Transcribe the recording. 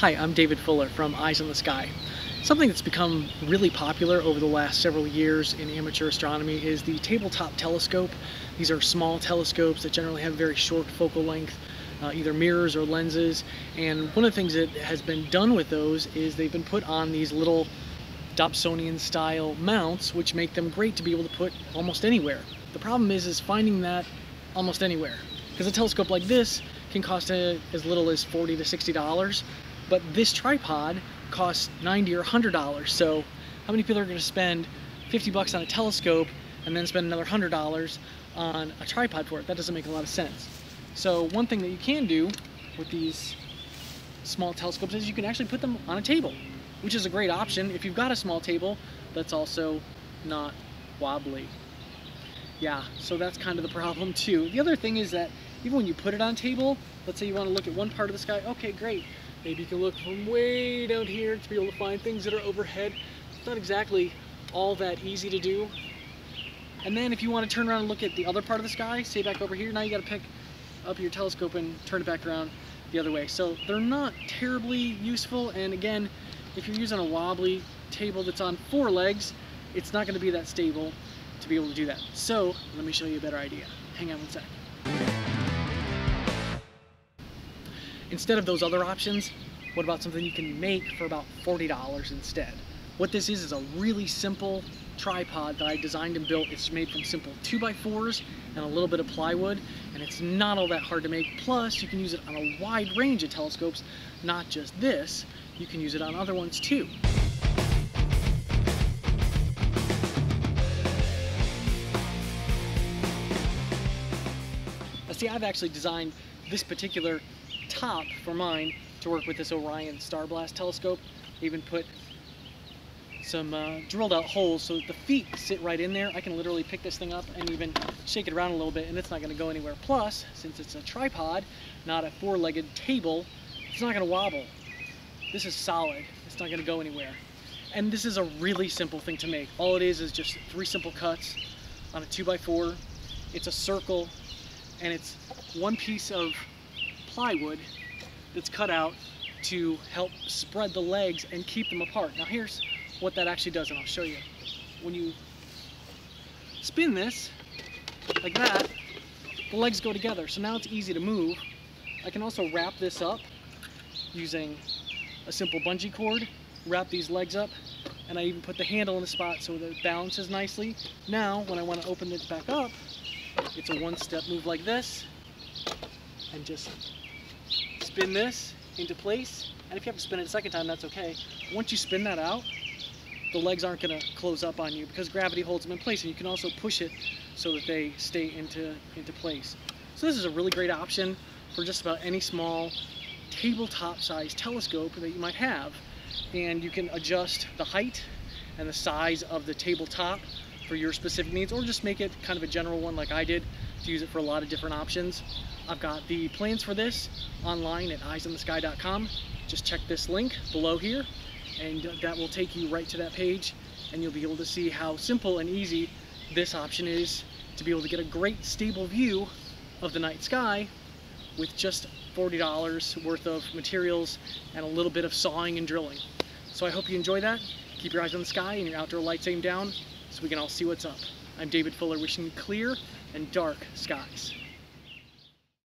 Hi, I'm David Fuller from Eyes on the Sky. Something that's become really popular over the last several years in amateur astronomy is the tabletop telescope. These are small telescopes that generally have very short focal length, either mirrors or lenses. And one of the things that has been done with those is they've been put on these little Dobsonian style mounts, which make them great to be able to put almost anywhere. The problem is finding that almost anywhere, because a telescope like this can cost as little as $40 to $60. But this tripod costs $90 or $100, so how many people are going to spend 50 bucks on a telescope and then spend another $100 on a tripod for it? That doesn't make a lot of sense. So one thing that you can do with these small telescopes is you can actually put them on a table, which is a great option if you've got a small table that's also not wobbly. Yeah, so that's kind of the problem too. The other thing is that even when you put it on a table, let's say you want to look at one part of the sky, okay, great. Maybe you can look from way down here to be able to find things that are overhead. It's not exactly all that easy to do. And then if you want to turn around and look at the other part of the sky, say back over here, now you got to pick up your telescope and turn it back around the other way. So they're not terribly useful. And again, if you're using a wobbly table that's on four legs, it's not going to be that stable to be able to do that. So let me show you a better idea. Hang on one sec. Instead of those other options, what about something you can make for about $40 instead? What this is a really simple tripod that I designed and built. It's made from simple 2x4s and a little bit of plywood, and it's not all that hard to make. Plus, you can use it on a wide range of telescopes, not just this. You can use it on other ones too. Now, see, I've actually designed this particular top for mine to work with this Orion Starblast telescope. I even put some drilled out holes so that the feet sit right in there. I can literally pick this thing up and even shake it around a little bit and it's not going to go anywhere. Plus, since it's a tripod, not a four-legged table, it's not going to wobble. This is solid. It's not going to go anywhere. And this is a really simple thing to make. All it is just three simple cuts on a 2x4. It's a circle and it's one piece of plywood that's cut out to help spread the legs and keep them apart. Now here's what that actually does, and I'll show you. When you spin this like that, the legs go together, so now it's easy to move. I can also wrap this up using a simple bungee cord, wrap these legs up, and I even put the handle in the spot so that it balances nicely. Now when I want to open it back up, it's a one-step move like this, and just spin this into place, and if you have to spin it a second time, that's okay. Once you spin that out, the legs aren't going to close up on you because gravity holds them in place, and you can also push it so that they stay into place. So this is a really great option for just about any small tabletop size telescope that you might have, and you can adjust the height and the size of the tabletop for your specific needs, or just make it kind of a general one like I did to use it for a lot of different options. I've got the plans for this online at eyesonthesky.com. Just check this link below here and that will take you right to that page, and you'll be able to see how simple and easy this option is to be able to get a great stable view of the night sky with just $40 worth of materials and a little bit of sawing and drilling. So I hope you enjoy that. Keep your eyes on the sky and your outdoor lights aimed down so we can all see what's up. I'm David Fuller, wishing you clear and dark skies.